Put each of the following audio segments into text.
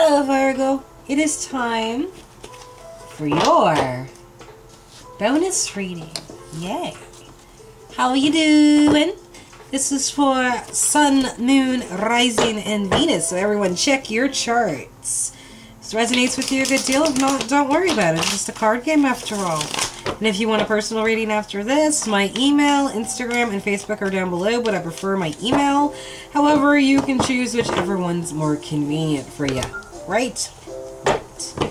Hello Virgo, it is time for your bonus reading. Yay! How are you doing? This is for Sun, Moon, Rising, and Venus. So everyone check your charts. If this resonates with you a good deal, if not, don't worry about it. It's just a card game after all. And if you want a personal reading after this, my email, Instagram, and Facebook are down below, but I prefer my email. However, you can choose whichever one's more convenient for you. Right? Right.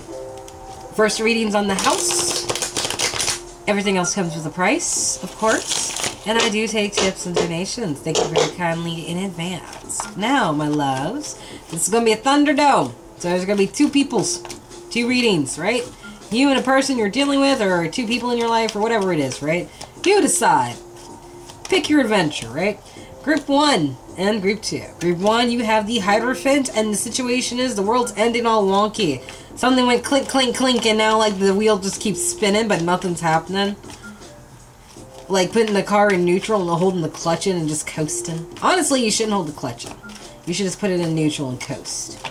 First reading's on the house. Everything else comes with a price, of course. And I do take tips and donations. Thank you very kindly in advance. Now, my loves, this is going to be a Thunderdome. So there's going to be two peoples, two readings, right? You and a person you're dealing with, or two people in your life, or whatever it is, right? You decide. Pick your adventure, right? Group 1 and Group 2. Group 1, you have the Hierophant, and the situation is the world's ending all wonky. Something went clink, clink, clink, and now, like, the wheel just keeps spinning, but nothing's happening. Like, putting the car in neutral and holding the clutch in and just coasting. Honestly, you shouldn't hold the clutch in. You should just put it in neutral and coast,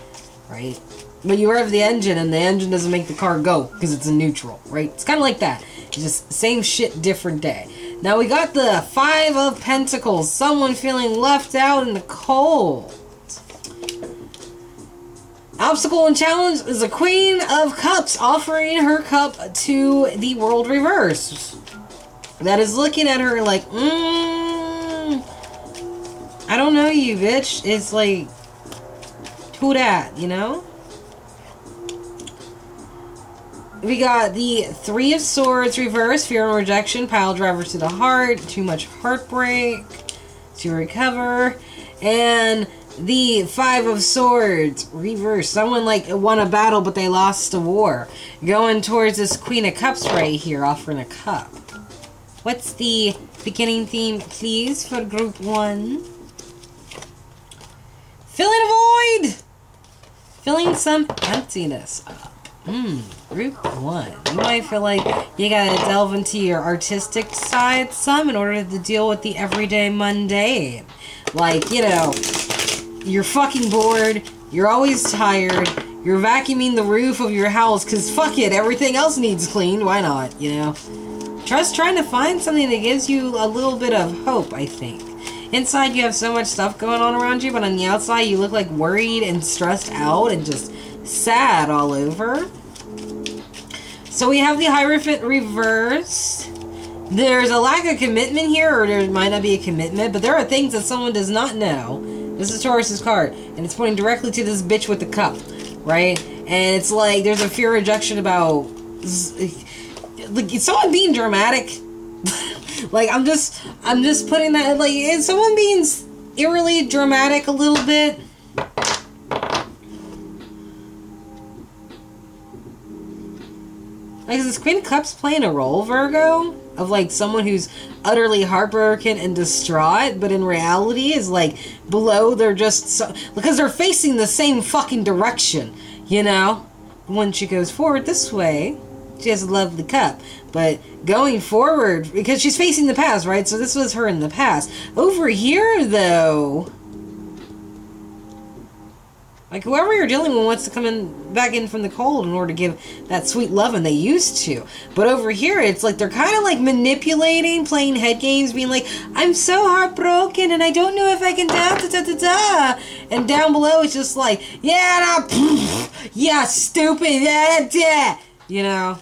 right? But you rev the engine, and the engine doesn't make the car go, because it's in neutral, right? It's kind of like that. It's just same shit, different day. Now we got the 5 of Pentacles. Someone feeling left out in the cold. Obstacle and challenge is the Queen of Cups, offering her cup to the world reversed. That is looking at her like, I don't know you, bitch. It's like, who dat, you know? We got the 3 of Swords reverse, fear and rejection, pile driver to the heart, too much heartbreak to recover, and the 5 of Swords reverse. Someone like won a battle but they lost a war. Going towards this Queen of Cups right here, offering a cup. What's the beginning theme, please, for Group 1? Filling a void! Filling some emptiness up. Group 1. You might feel like you gotta delve into your artistic side some in order to deal with the everyday mundane. Like, you know, you're fucking bored, you're always tired, you're vacuuming the roof of your house because fuck it, everything else needs cleaned, why not, you know? Just trying to find something that gives you a little bit of hope, I think. Inside you have so much stuff going on around you, but on the outside you look like worried and stressed out and just sad all over. So we have the Hierophant reversed. There's a lack of commitment here, or there might not be a commitment, but there are things that someone does not know. This is Taurus's card, and it's pointing directly to this bitch with the cup, right? And it's like there's a fear of rejection about, like, is someone being dramatic? Like, I'm just putting that, like, is someone being eerily dramatic a little bit? Like, is this Queen of Cups playing a role, Virgo? Of, like, someone who's utterly heartbroken and distraught, but in reality is, like, below, they're just so... Because they're facing the same fucking direction, you know? When she goes forward this way, she has a lovely cup. But going forward, because she's facing the past, right? So this was her in the past. Over here, though... Like, whoever you're dealing with wants to come in back in from the cold in order to give that sweet loving they used to. But over here, it's like they're kind of like manipulating, playing head games, being like, I'm so heartbroken and I don't know if I can da-da-da-da-da. And down below, it's just like, yeah, da, yeah, stupid, da-da-da. You know?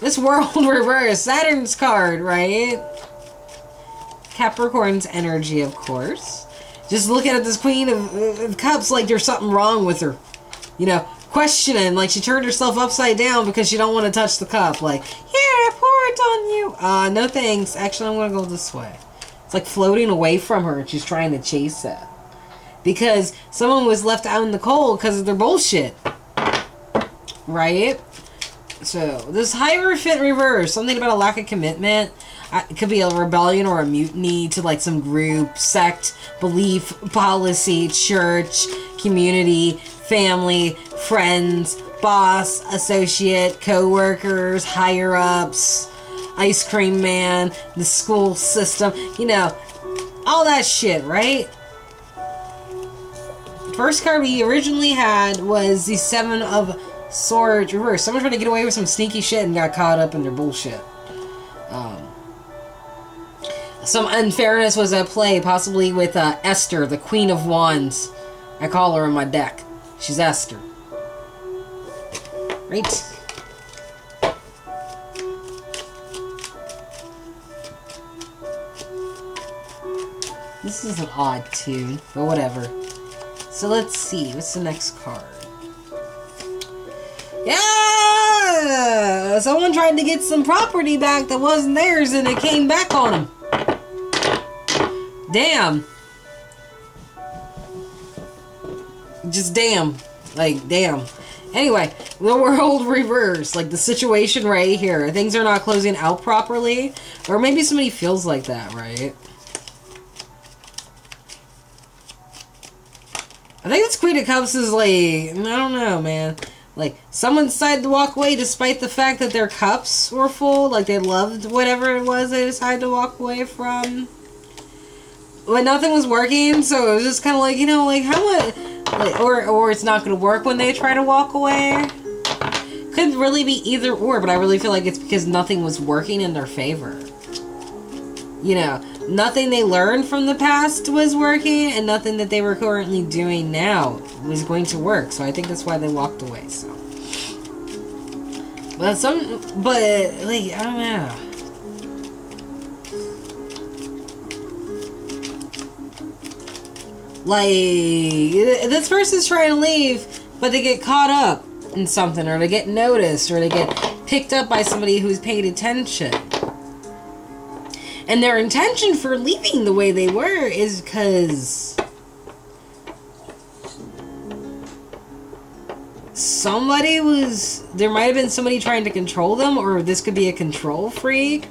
This world reverse, Saturn's card, right? Capricorn's energy, of course. Just looking at this Queen of Cups like there's something wrong with her. You know, questioning. Like, she turned herself upside down because she don't want to touch the cup. Like, here, I pour it on you. No thanks. Actually, I'm going to go this way. It's like floating away from her and she's trying to chase it. Because someone was left out in the cold because of their bullshit. Right? So, this Hierophant reverse. Something about a lack of commitment. It could be a rebellion or a mutiny to, like, some group, sect, belief, policy, church, community, family, friends, boss, associate, co-workers, higher-ups, ice cream man, the school system, you know, all that shit, right? first card we originally had was the Seven of Swords reverse. Someone trying to get away with some sneaky shit and got caught up in their bullshit. Some unfairness was at play, possibly with Esther, the Queen of Wands. I call her in my deck. She's Esther. Right? This is an odd tune, but whatever. So let's see. What's the next card? Yeah! Someone tried to get some property back that wasn't theirs, and it came back on them. Damn. Just damn. Like, damn. Anyway, the world reversed. Like, the situation right here. Things are not closing out properly. Or maybe somebody feels like that, right? I think this Queen of Cups is like, I don't know, man. Like, someone decided to walk away despite the fact that their cups were full. Like, they loved whatever it was they decided to walk away from. But nothing was working, so it was just kind of like, you know, like, how much... Like, or it's not going to work when they try to walk away. Could really be either or, but I really feel like it's because nothing was working in their favor. You know, nothing they learned from the past was working, and nothing that they were currently doing now was going to work. So I think that's why they walked away. So, but like, I don't know. Like, this person's trying to leave, but they get caught up in something, or they get noticed, or they get picked up by somebody who's paid attention. And their intention for leaving the way they were is because somebody was... There might have been somebody trying to control them, or this could be a control freak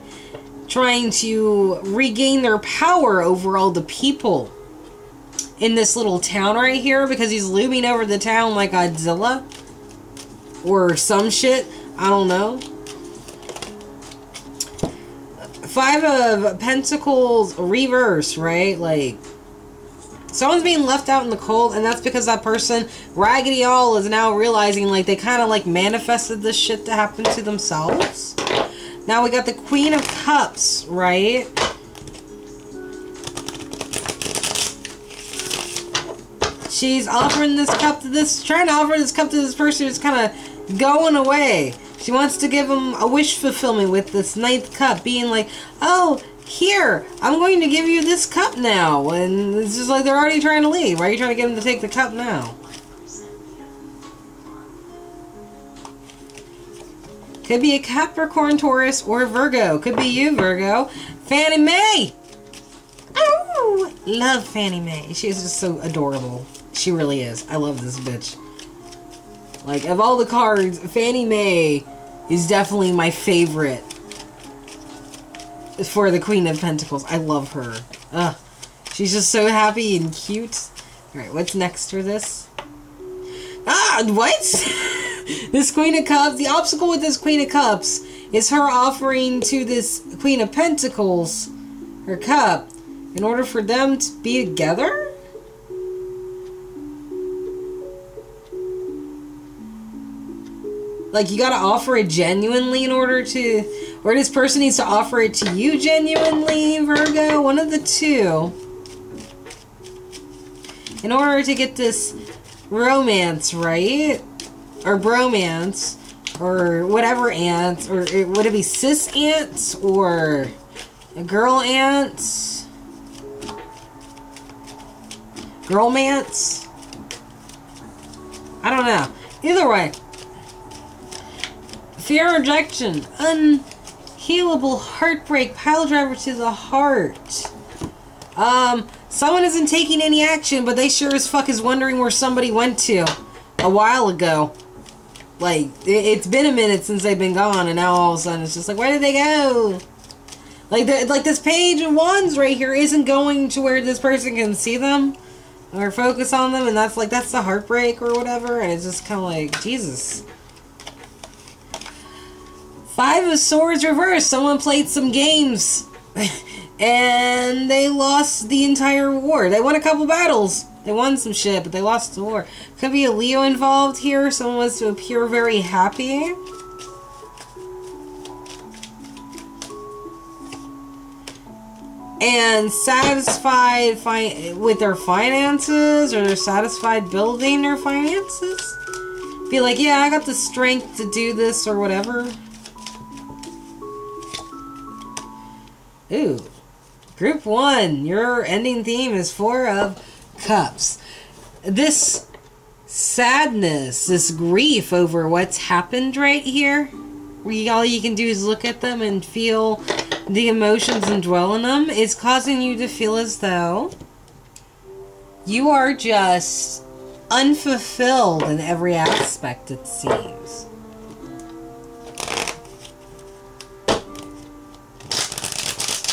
trying to regain their power over all the people in this little town right here, because he's looming over the town like Godzilla or some shit. I don't know. Five of Pentacles reverse, right? Like, someone's being left out in the cold, and that's because that person, Raggedy All, is now realizing, like, they kind of, like, manifested this shit to happen to themselves. Now we got the Queen of Cups, right? She's offering this cup to this, trying to offer this cup to this person who's kind of going away. She wants to give him a wish fulfillment with this ninth cup, being like, oh, here, I'm going to give you this cup now. And it's just like they're already trying to leave. Why are you trying to get him to take the cup now? Could be a Capricorn, Taurus, or Virgo. Could be you, Virgo. Fannie Mae! Oh, love Fannie Mae. She's just so adorable. She really is. I love this bitch. Like, of all the cards, Fannie Mae is definitely my favorite for the Queen of Pentacles. I love her. Ugh. She's just so happy and cute. Alright, what's next for this? Ah, what? This Queen of Cups, the obstacle with this Queen of Cups is her offering to this Queen of Pentacles her cup in order for them to be together? Like, you gotta offer it genuinely in order to... Or this person needs to offer it to you genuinely, Virgo. One of the two. In order to get this romance, right? Or bromance. Or whatever ants. Or would it be cis ants? Or girl ants? Girlmance? I don't know. Either way. Fear of rejection, unhealable heartbreak, pile driver to the heart. Someone isn't taking any action, but they sure as fuck is wondering where somebody went to a while ago. Like, it's been a minute since they've been gone, and now all of a sudden it's just like, where did they go? Like this Page of Wands right here isn't going to where this person can see them or focus on them, and that's like, that's the heartbreak or whatever, and it's just kind of like, Jesus. Five of Swords reverse. Someone played some games and they lost the entire war. They won a couple battles They won some shit, but they lost the war. Could be a Leo involved here. Someone wants to appear very happy. And satisfied with their finances, or they're satisfied building their finances. Be like, yeah, I got the strength to do this or whatever. Ooh. Group 1, your ending theme is 4 of Cups. This sadness, this grief over what's happened right here, where all you can do is look at them and feel the emotions and dwell in them, is causing you to feel as though you are just unfulfilled in every aspect, it seems.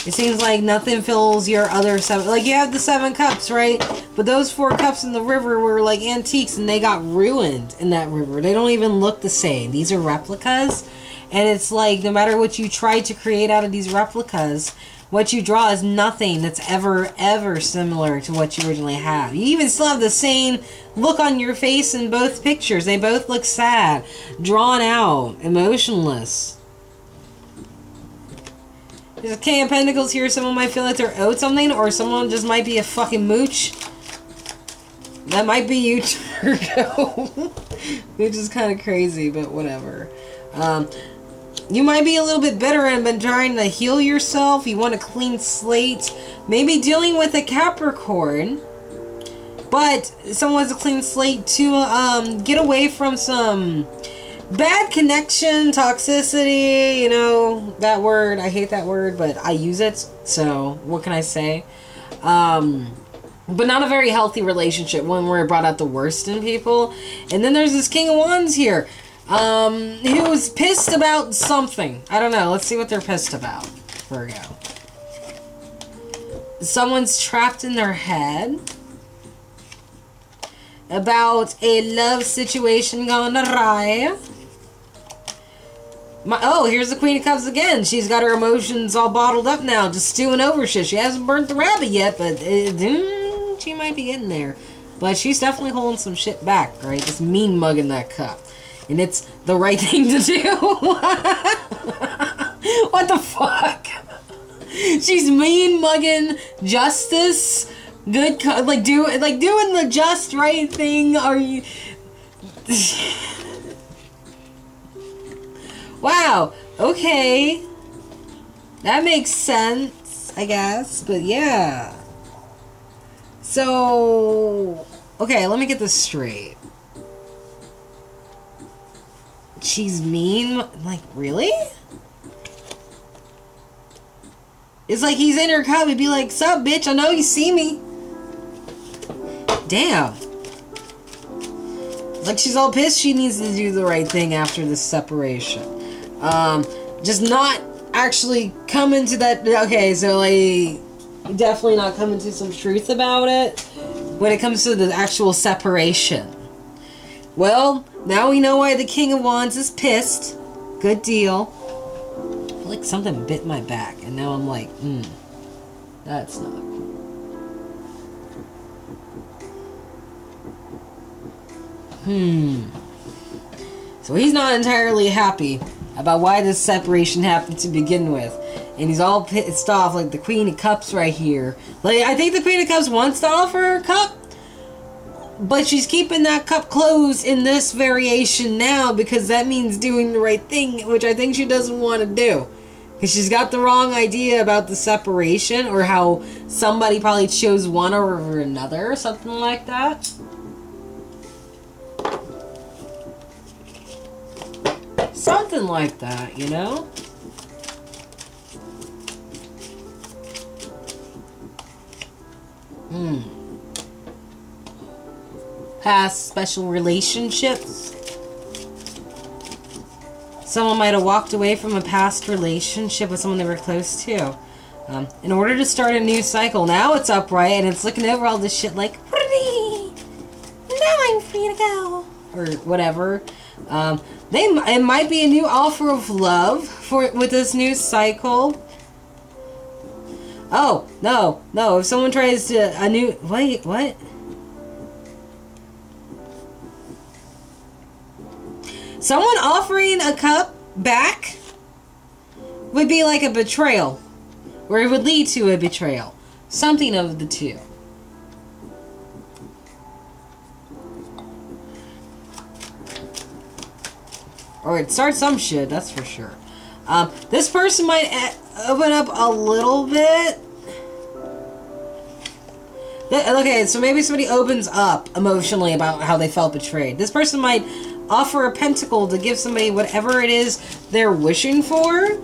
It seems like nothing fills your other 7. Like, you have the 7 cups, right? But those 4 cups in the river were like antiques, and they got ruined in that river. They don't even look the same. These are replicas. And it's like, no matter what you try to create out of these replicas, what you draw is nothing that's ever similar to what you originally have. You even still have the same look on your face in both pictures. They both look sad, drawn out, emotionless. There's a King of Pentacles here. Someone might feel like they're owed something, or someone just might be a fucking mooch. That might be you, Virgo. Which is kind of crazy, but whatever. You might be a little bit bitter and been trying to heal yourself. You want a clean slate. Maybe dealing with a Capricorn. But someone has a clean slate to get away from some bad connection, toxicity, you know, that word. I hate that word, but I use it, so what can I say? But not a very healthy relationship, one where it brought out the worst in people. And then there's this King of Wands here, who's pissed about something. I don't know. Let's see what they're pissed about, Virgo. Someone's trapped in their head about a love situation gone awry. Oh, here's the Queen of Cups again. She's got her emotions all bottled up now, just stewing over shit. She hasn't burnt the rabbit yet, but she might be getting there. But she's definitely holding some shit back, right? Just mean mugging that cup. And it's the right thing to do. What the fuck? She's mean mugging justice. Good, like doing the just right thing. Are you? Wow. Okay. That makes sense, I guess. But yeah. So, okay, let me get this straight. She's mean? Like, really? It's like he's in her cup. He'd be like, sup, bitch? I know you see me. Damn. Like, she's all pissed she needs to do the right thing after this separation. Just not actually coming to that. Okay, so, like, definitely not coming to some truth about it when it comes to the actual separation. Well, now we know why the King of Wands is pissed. Good deal. I feel like something bit my back, and now I'm like, that's not cool. So he's not entirely happy about why this separation happened to begin with. And he's all pissed off, like the Queen of Cups right here. Like, I think the Queen of Cups wants to offer her cup, but she's keeping that cup closed in this variation now because that means doing the right thing, which I think she doesn't want to do. Because she's got the wrong idea about the separation, or how somebody probably chose one over another or something like that. Something like that, you know? Past special relationships. Someone might have walked away from a past relationship with someone they were close to. In order to start a new cycle, now it's upright and it's looking over all this shit like, pretty! Now I'm free to go! Or whatever. It might be a new offer of love with this new cycle. Oh, no, no. If someone tries to, what? Someone offering a cup back would be like a betrayal, or it would lead to a betrayal. Something of the two. Or it starts some shit, that's for sure. This person might open up a little bit. Okay, so maybe somebody opens up emotionally about how they felt betrayed. This person might offer a pentacle to give somebody whatever it is they're wishing for.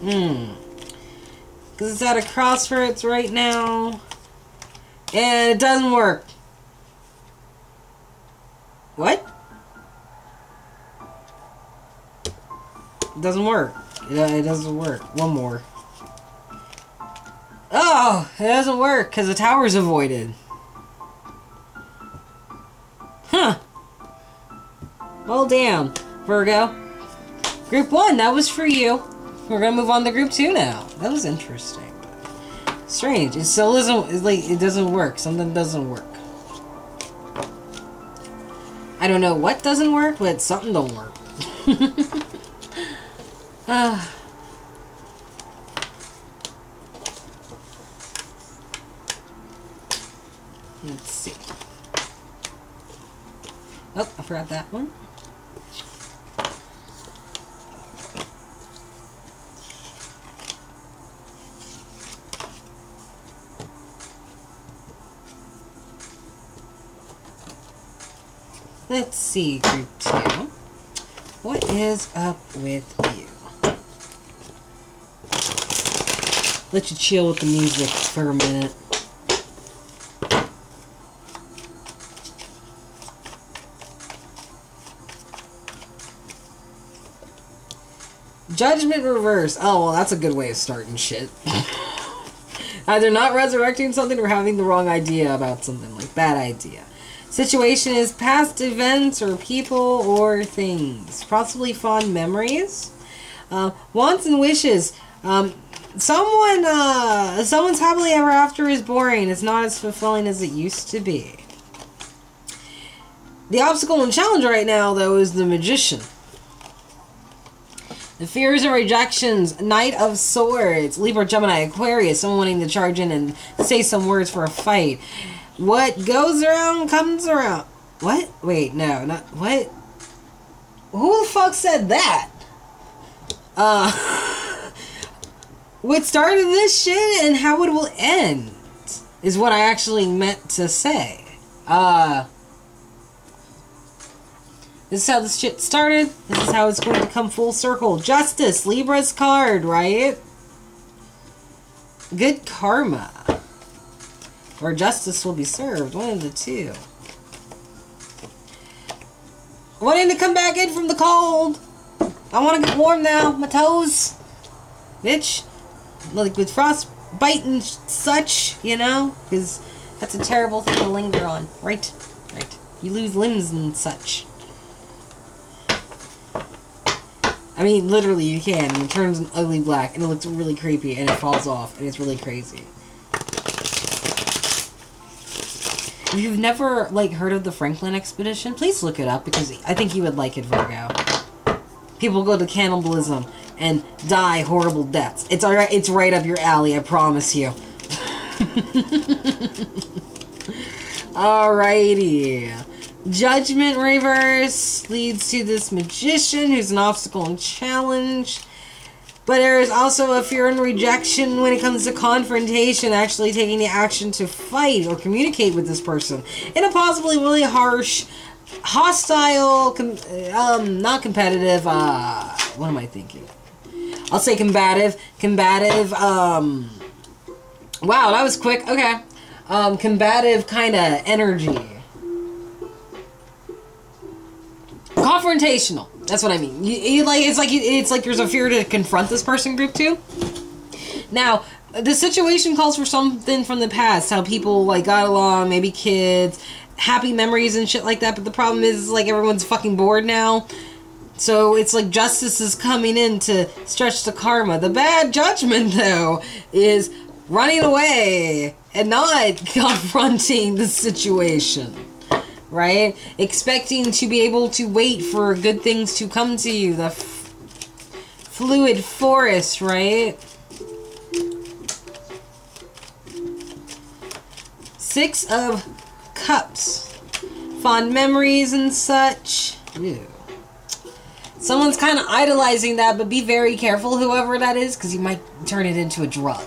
Because it's at a crossroads right now. And it doesn't work. What? It doesn't work. It doesn't work. One more. Oh, it doesn't work because the tower's avoided. Huh. Well, damn, Virgo. Group 1, that was for you. We're going to move on to Group 2 now. That was interesting. Strange. It still isn't, it's like, it doesn't work. Something doesn't work. I don't know what doesn't work, but something don't work. Let's see. Oh, I forgot that one. Let's see, Group 2. What is up with you? Let you chill with the music for a minute. Judgment reverse. Oh, well, that's a good way of starting shit. Either not resurrecting something or having the wrong idea about something, like bad idea. Situation is past events or people or things. Possibly fond memories. Wants and wishes. Someone's happily ever after is boring. It's not as fulfilling as it used to be. The obstacle and challenge right now, though, is the magician. The fears and rejections, Knight of Swords, Libra, Gemini, Aquarius, someone wanting to charge in and say some words for a fight. What goes around comes around. What? Wait, no, not what? Who the fuck said that? What started this shit and how it will end is what I actually meant to say. This is how this shit started. This is how it's going to come full circle. Justice, Libra's card, right? Good karma. Or justice will be served. One of the two. Wanting to come back in from the cold. I want to get warm now. My toes. Bitch. Like with frostbite and such, you know, because that's a terrible thing to linger on, right? Right. You lose limbs and such. I mean, literally, you can. It turns an ugly black, and it looks really creepy, and it falls off, and it's really crazy. If you've never, like, heard of the Franklin Expedition, please look it up, because I think you would like it, Virgo. People go to cannibalism and die horrible deaths. It's all right. It's right up your alley, I promise you. Alrighty. Judgment reverse leads to this magician who's an obstacle and challenge. But there is also a fear and rejection when it comes to confrontation, actually taking the action to fight or communicate with this person in a possibly really harsh, hostile, not competitive, what am I thinking? I'll say combative, wow, that was quick, okay, combative kind of energy. Confrontational, that's what I mean. It's like there's a fear to confront this person, Group 2. Now, the situation calls for something from the past, how people, like, got along, maybe kids, happy memories and shit like that, but the problem is, like, everyone's fucking bored now. So it's like justice is coming in to stretch the karma. The bad judgment, though, is running away and not confronting the situation. right? Expecting to be able to wait for good things to come to you. The fluid forest, right? 6 of Cups. Fond memories and such. Ew. Someone's kind of idolizing that, but be very careful, whoever that is, because you might turn it into a drug,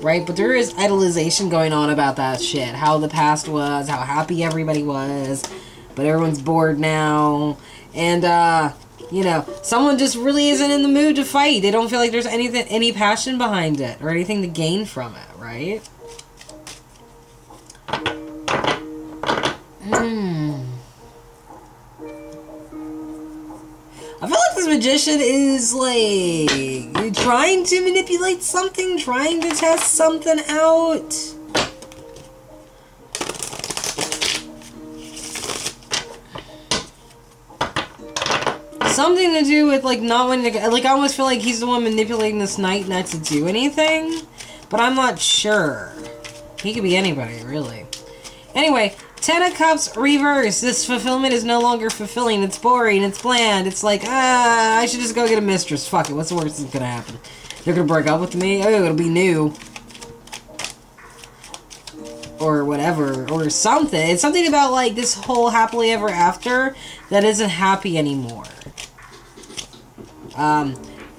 right? But there is idolization going on about that shit. How the past was, how happy everybody was, but everyone's bored now. And, you know, someone just really isn't in the mood to fight. They don't feel like there's anything, any passion behind it or anything to gain from it, right? I feel like this magician is, like, trying to manipulate something, trying to test something out. Something to do with, like, not wanting to, like, I almost feel like he's the one manipulating this knight not to do anything, but I'm not sure. He could be anybody, really. Anyway, 10 of Cups reverse. This fulfillment is no longer fulfilling. It's boring. It's bland. It's like, I should just go get a mistress. Fuck it. What's the worst that's gonna happen? They're gonna break up with me? Oh, it'll be new. Or whatever. Or something. It's something about, like, this whole happily ever after that isn't happy anymore.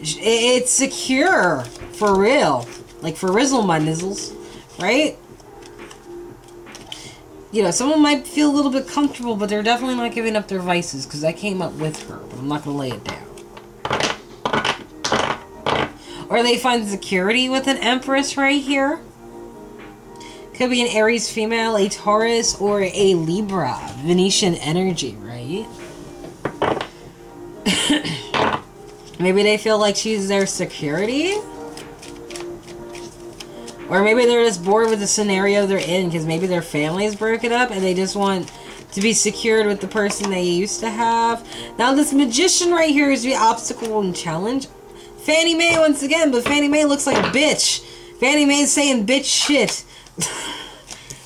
It's secure. For real. Like, for Rizzle my nizzles. Right? You know, someone might feel a little bit comfortable, but they're definitely not giving up their vices, because I came up with her, but I'm not going to lay it down. Or they find security with an Empress right here. Could be an Aries female, a Taurus, or a Libra. Venetian energy, right? Maybe they feel like she's their security? Or maybe they're just bored with the scenario they're in because maybe their family's broken up and they just want to be secured with the person they used to have. Now this magician right here is the obstacle and challenge. Fannie Mae once again, but Fannie Mae looks like bitch. Fannie Mae's saying bitch shit.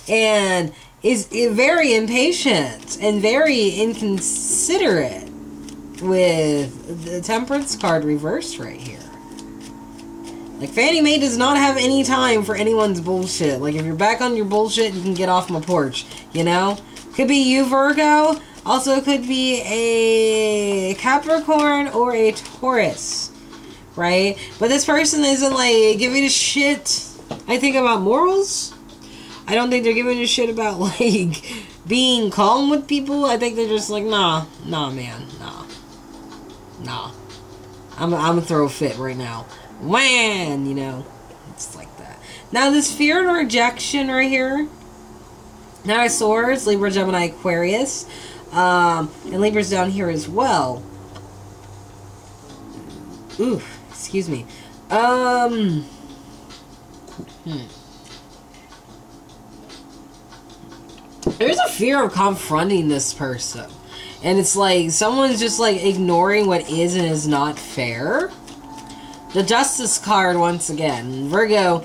And is very impatient and very inconsiderate with the Temperance card reversed right here. Like, Fannie Mae does not have any time for anyone's bullshit. Like, if you're back on your bullshit, you can get off my porch, you know? Could be you, Virgo. Also could be a Capricorn or a Taurus, right? But this person isn't, like, giving a shit, I think, about morals. I don't think they're giving a shit about, like, being calm with people. I think they're just like, nah, man, nah. I'm gonna throw a fit right now. Wham! You know, it's like that. Now this fear and rejection right here. Now I saw it's Libra, Gemini, Aquarius, and Libra's down here as well. Ooh, excuse me. There's a fear of confronting this person, and it's like someone's just like ignoring what is and is not fair. The Justice card once again. Virgo,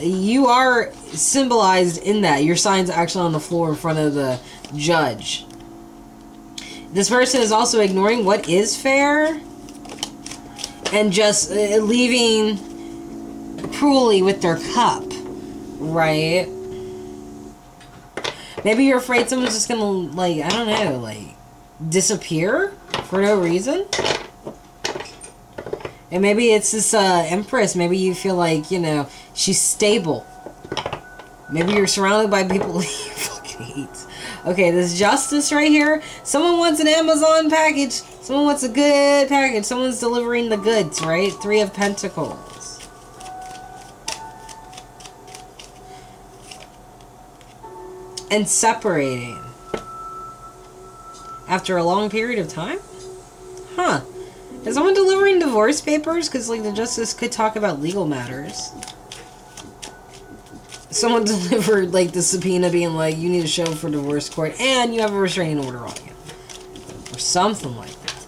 you are symbolized in that. Your sign's actually on the floor in front of the judge. This person is also ignoring what is fair and just leaving cruelly with their cup, right? Maybe you're afraid someone's just gonna, like, I don't know, like, disappear for no reason. And maybe it's this Empress. Maybe you feel like, you know, she's stable. Maybe you're surrounded by people you fucking hate. Okay, this Justice right here. Someone wants an Amazon package. Someone wants a good package. Someone's delivering the goods, right? 3 of Pentacles. And separating. After a long period of time? Huh. Is someone delivering divorce papers? Because, like, the Justice could talk about legal matters. Someone delivered, like, the subpoena being like, you need to show for divorce court, and you have a restraining order on you. Or something like that.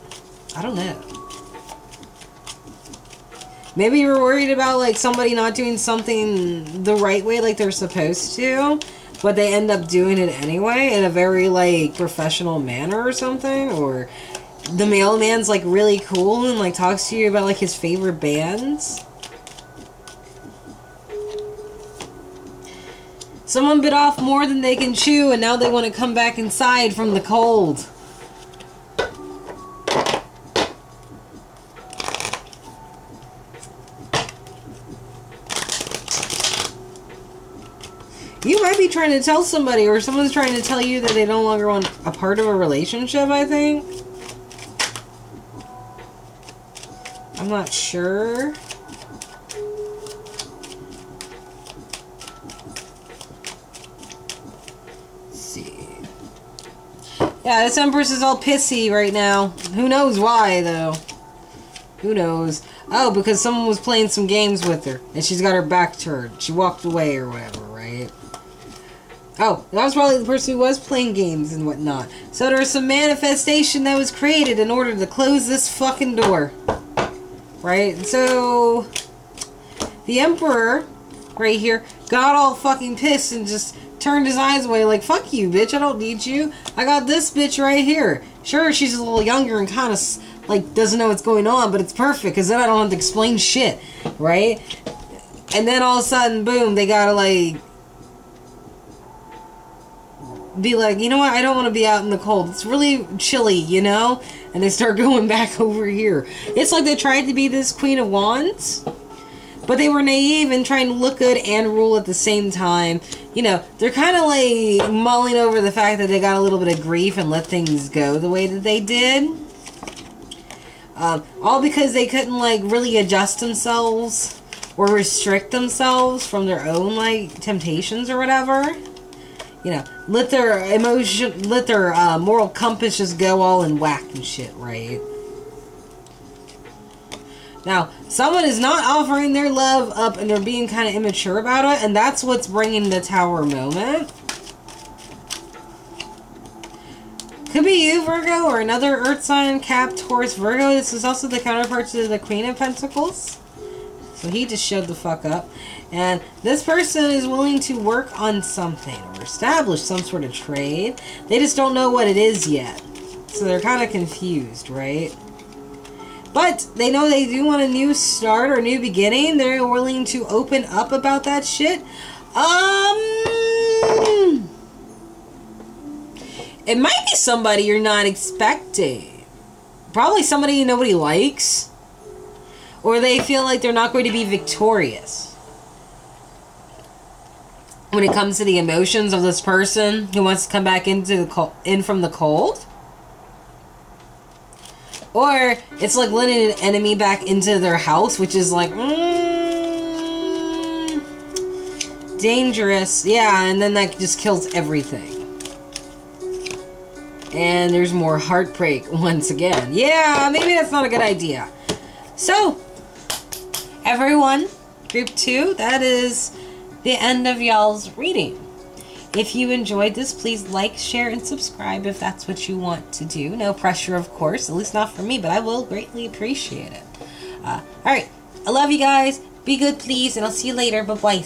I don't know. Maybe you were worried about, like, somebody not doing something the right way like they're supposed to. but they end up doing it anyway in a very, like, professional manner or something. Or the mailman's, like, really cool and, like, talks to you about, like, his favorite bands. Someone bit off more than they can chew, and now they want to come back inside from the cold. You might be trying to tell somebody, or someone's trying to tell you that they no longer want a part of a relationship, I think. I'm not sure. Let's see. Yeah, this Empress is all pissy right now. Who knows why, though? Who knows? Oh, because someone was playing some games with her, and she's got her back turned. She walked away or whatever, right? Oh, that was probably the person who was playing games and whatnot. So there's some manifestation that was created in order to close this fucking door. Right? So the Emperor right here got all fucking pissed and just turned his eyes away like, fuck you, bitch. I don't need you. I got this bitch right here. Sure, she's a little younger and kind of, like, doesn't know what's going on, but it's perfect because then I don't have to explain shit. Right? And then all of a sudden, boom, they gotta, like, be like, you know what, I don't want to be out in the cold. It's really chilly, you know? And they start going back over here. It's like they tried to be this Queen of Wands, but they were naive and trying to look good and rule at the same time. You know, they're kind of like mulling over the fact that they got a little bit of grief and let things go the way that they did. All because they couldn't, like, really adjust themselves or restrict themselves from their own, like, temptations or whatever. You know, let their emotion, let their moral compass just go all in whack and shit, right? Now, someone is not offering their love up and they're being kind of immature about it, and that's what's bringing the Tower moment. Could be you, Virgo, or another Earth sign, Cap, Taurus, Virgo. This is also the counterpart to the Queen of Pentacles. So he just showed the fuck up. And this person is willing to work on something or establish some sort of trade. They just don't know what it is yet. So they're kind of confused, right? But they know they do want a new start or a new beginning. They're willing to open up about that shit. It might be somebody you're not expecting. Probably somebody nobody likes. Or they feel like they're not going to be victorious when it comes to the emotions of this person who wants to come back into the cold, in from the cold. Or it's like letting an enemy back into their house, which is like dangerous. Yeah, and then that just kills everything. And there's more heartbreak once again. Yeah, maybe that's not a good idea. So, everyone, group 2, that is the end of y'all's reading. If you enjoyed this, please like, share, and subscribe if that's what you want to do. No pressure, of course, at least not for me, but I will greatly appreciate it. All right, I love you guys. Be good, please, and I'll see you later. Bye-bye.